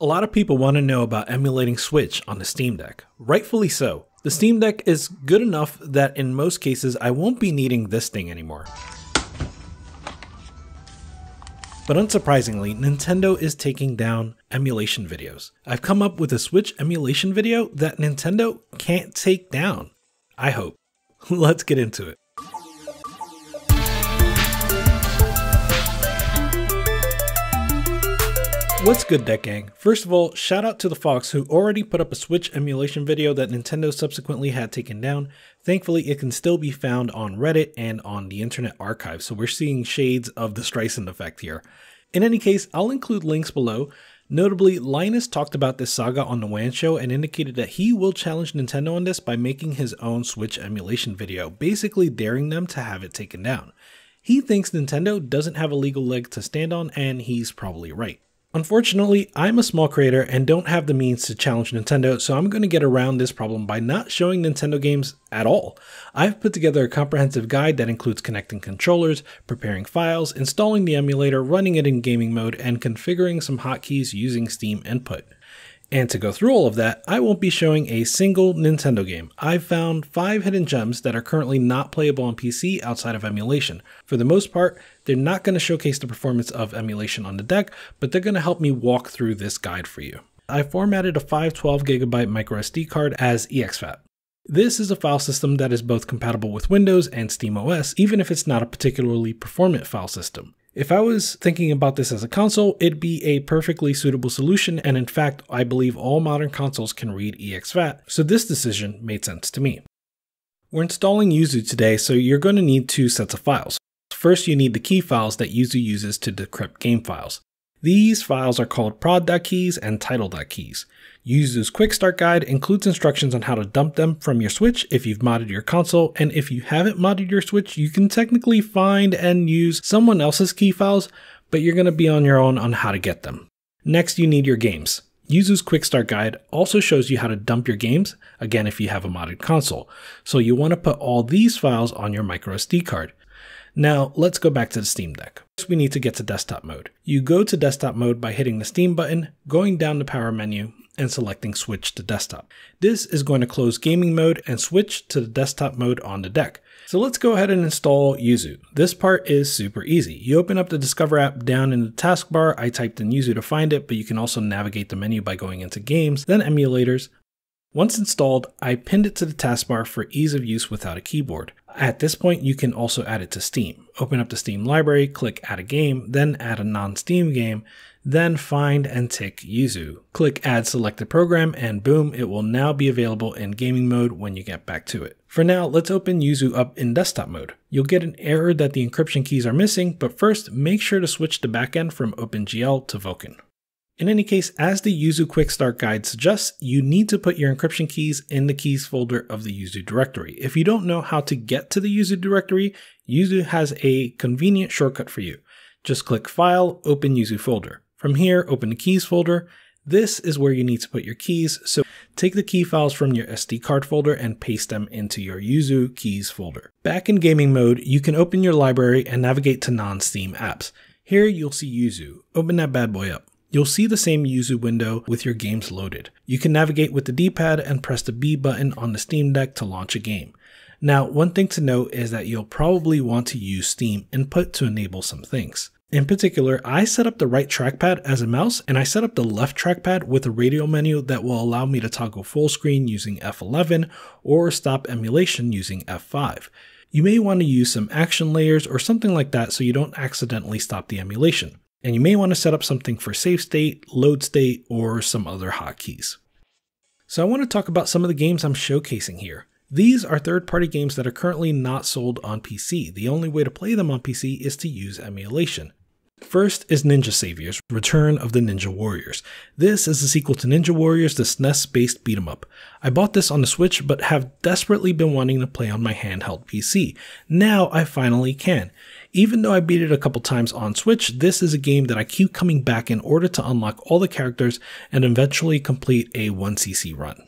A lot of people want to know about emulating Switch on the Steam Deck. Rightfully so. The Steam Deck is good enough that in most cases I won't be needing this thing anymore. But unsurprisingly, Nintendo is taking down emulation videos. I've come up with a Switch emulation video that Nintendo can't take down. I hope. Let's get into it. What's good, Deck Gang? First of all, shout out to the Phawx who already put up a Switch emulation video that Nintendo subsequently had taken down. Thankfully, it can still be found on Reddit and on the Internet Archive, so we're seeing shades of the Streisand effect here. In any case, I'll include links below. Notably, Linus talked about this saga on the WAN show and indicated that he will challenge Nintendo on this by making his own Switch emulation video, basically daring them to have it taken down. He thinks Nintendo doesn't have a legal leg to stand on, and he's probably right. Unfortunately, I'm a small creator and don't have the means to challenge Nintendo, so I'm going to get around this problem by not showing Nintendo games at all. I've put together a comprehensive guide that includes connecting controllers, preparing files, installing the emulator, running it in gaming mode, and configuring some hotkeys using Steam Input. And to go through all of that, I won't be showing a single Nintendo game. I've found 5 hidden gems that are currently not playable on PC outside of emulation. For the most part, they're not going to showcase the performance of emulation on the deck, but they're going to help me walk through this guide for you. I formatted a 512GB microSD card as EXFAT. This is a file system that is both compatible with Windows and SteamOS, even if it's not a particularly performant file system. If I was thinking about this as a console, it'd be a perfectly suitable solution, and in fact, I believe all modern consoles can read EXFAT, so this decision made sense to me. We're installing Yuzu today, so you're going to need 2 sets of files. First, you need the key files that Yuzu uses to decrypt game files. These files are called prod.keys and title.keys. Yuzu's Quick Start Guide includes instructions on how to dump them from your Switch if you've modded your console, and if you haven't modded your Switch, you can technically find and use someone else's key files, but you're going to be on your own on how to get them. Next, you need your games. Yuzu's Quick Start Guide also shows you how to dump your games, again if you have a modded console, so you want to put all these files on your microSD card. Now, let's go back to the Steam Deck. First, we need to get to desktop mode. You go to desktop mode by hitting the Steam button, going down the power menu, and selecting Switch to Desktop. This is going to close gaming mode and switch to the desktop mode on the deck. So let's go ahead and install Yuzu. This part is super easy. You open up the Discover app down in the taskbar. I typed in Yuzu to find it, but you can also navigate the menu by going into Games, then Emulators. Once installed, I pinned it to the taskbar for ease of use without a keyboard. At this point, you can also add it to Steam. Open up the Steam library, click Add a Game, then add a non-Steam game, then find and tick Yuzu. Click Add Selected Program, and boom, it will now be available in gaming mode when you get back to it. For now, let's open Yuzu up in desktop mode. You'll get an error that the encryption keys are missing, but first, make sure to switch the backend from OpenGL to Vulkan. In any case, as the Yuzu Quick Start Guide suggests, you need to put your encryption keys in the keys folder of the Yuzu directory. If you don't know how to get to the Yuzu directory, Yuzu has a convenient shortcut for you. Just click File, Open Yuzu Folder. From here, open the keys folder. This is where you need to put your keys, so take the key files from your SD card folder and paste them into your Yuzu keys folder. Back in gaming mode, you can open your library and navigate to non-Steam apps. Here you'll see Yuzu. Open that bad boy up. You'll see the same Yuzu window with your games loaded. You can navigate with the D-pad and press the B button on the Steam Deck to launch a game. Now, one thing to note is that you'll probably want to use Steam Input to enable some things. In particular, I set up the right trackpad as a mouse, and I set up the left trackpad with a radial menu that will allow me to toggle full screen using F11 or stop emulation using F5. You may want to use some action layers or something like that so you don't accidentally stop the emulation. And you may want to set up something for save state, load state, or some other hotkeys. So I want to talk about some of the games I'm showcasing here. These are third-party games that are currently not sold on PC. The only way to play them on PC is to use emulation. First is Ninja Saviors, Return of the Ninja Warriors. This is the sequel to Ninja Warriors, the SNES-based beat-em-up. I bought this on the Switch, but have desperately been wanting to play on my handheld PC. Now I finally can. Even though I beat it a couple times on Switch, this is a game that I keep coming back in order to unlock all the characters and eventually complete a 1cc run.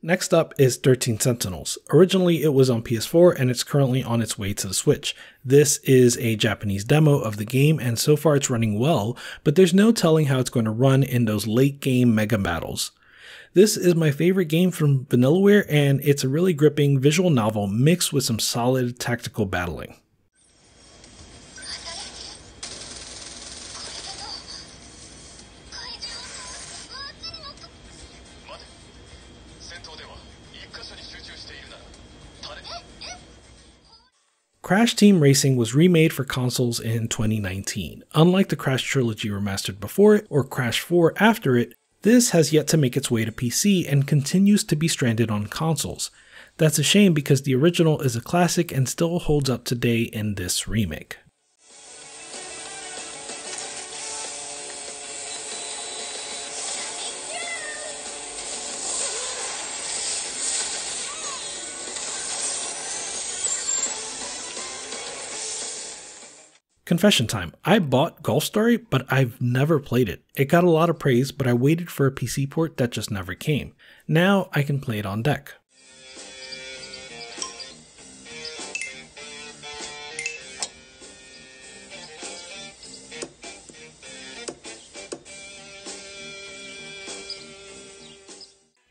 Next up is 13 Sentinels. Originally it was on PS4 and it's currently on its way to the Switch. This is a Japanese demo of the game and so far it's running well, but there's no telling how it's going to run in those late game mega battles. This is my favorite game from Vanillaware and it's a really gripping visual novel mixed with some solid tactical battling. Crash Team Racing was remade for consoles in 2019. Unlike the Crash Trilogy remastered before it or Crash 4 after it, this has yet to make its way to PC and continues to be stranded on consoles. That's a shame because the original is a classic and still holds up today in this remake. Confession time, I bought Golf Story, but I've never played it. It got a lot of praise, but I waited for a PC port that just never came. Now I can play it on deck.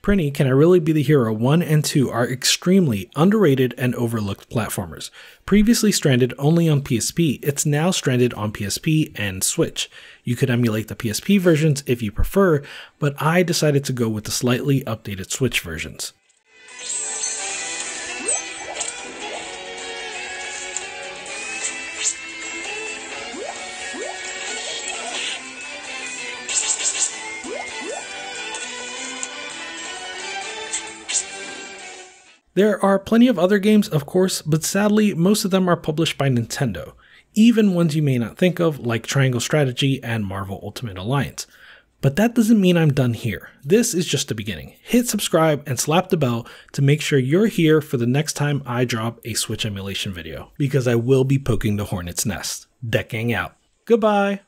Prinny, Can I Really Be The Hero 1 and 2 are extremely underrated and overlooked platformers. Previously stranded only on PSP, it's now stranded on PSP and Switch. You could emulate the PSP versions if you prefer, but I decided to go with the slightly updated Switch versions. There are plenty of other games, of course, but sadly, most of them are published by Nintendo, even ones you may not think of, like Triangle Strategy and Marvel Ultimate Alliance. But that doesn't mean I'm done here. This is just the beginning. Hit subscribe and slap the bell to make sure you're here for the next time I drop a Switch emulation video, because I will be poking the hornet's nest. Decking out. Goodbye!